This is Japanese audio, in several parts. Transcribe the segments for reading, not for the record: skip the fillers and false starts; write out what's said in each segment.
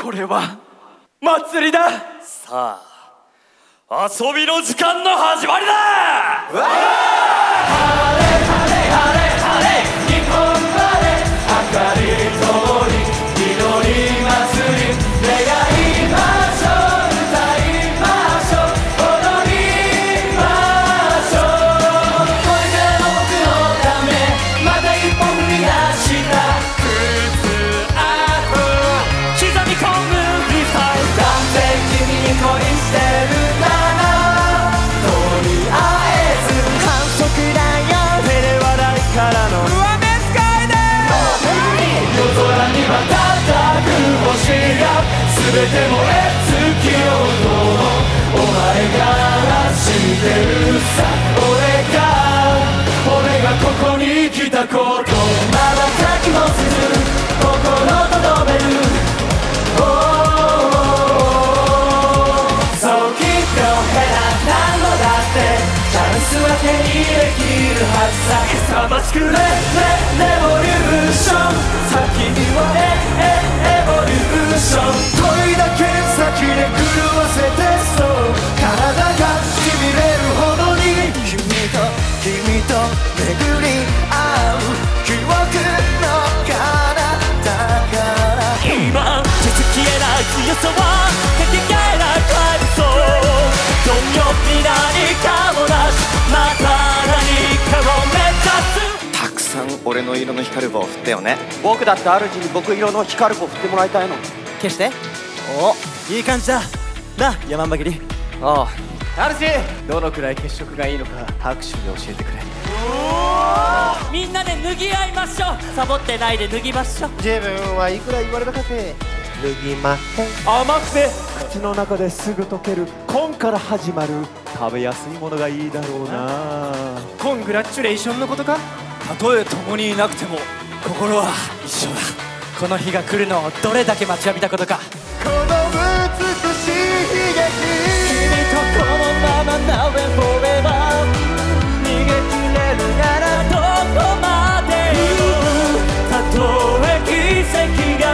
これは祭りだ。さあ遊びの時間の始まりだ。わあ全て燃え尽きようとお前が知ってるさ。俺がここに来たこと、まばたきもせず心とどめる。そうきっとへらなんのだってチャンスは手にできるはずさ。勇ましくレボリューション、先にはエボリューション。強さはかけがえなくあるそう。貪欲に何かを出し、また何かを目指す。たくさん俺の色の光棒を振ってよね。僕だって主に僕色の光棒を振ってもらいたいの。消して。お、いい感じだな、山んばぎり。ああ主、どのくらい血色がいいのか拍手で教えてくれ。みんなで脱ぎ合いましょう。サボってないで脱ぎましょう。自分はいくら言われたかって脱ぎません。甘くて口の中ですぐ溶けるコンから始まる食べやすいものがいいだろうな。コングラチュレーションのことか。たとえ共にいなくても心は一緒だ。この日が来るのをどれだけ待ちわびたことか。この美しい悲劇、君とこのままなれフォレバー。逃げ切れるならどこまでよ。たとえ奇跡が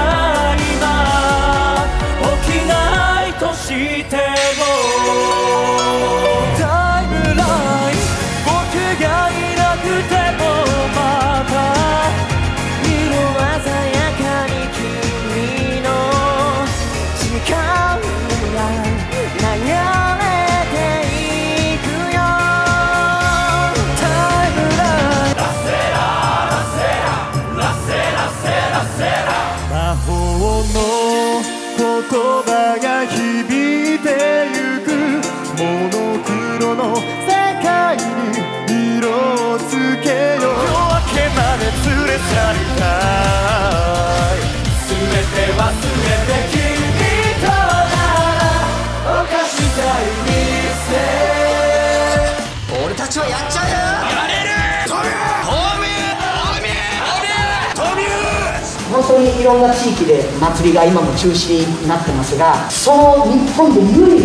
本当にいろんな地域で祭りが今も中止になってますが、その日本で唯一祭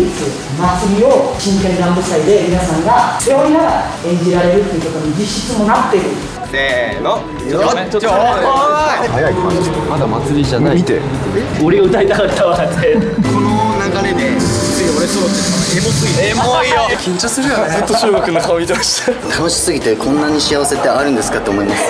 りを真剣乱舞祭で皆さんが背負いながら演じられるっていうことに実質もなってる。せーの、ちょっと早い感じ。まだ祭りじゃない。見て、俺歌いたかったわってこの流れでつい俺そうってエモすぎてエモいよ緊張するよね。ずっと中国の顔見てました。楽しすぎてこんなに幸せってあるんですかって思います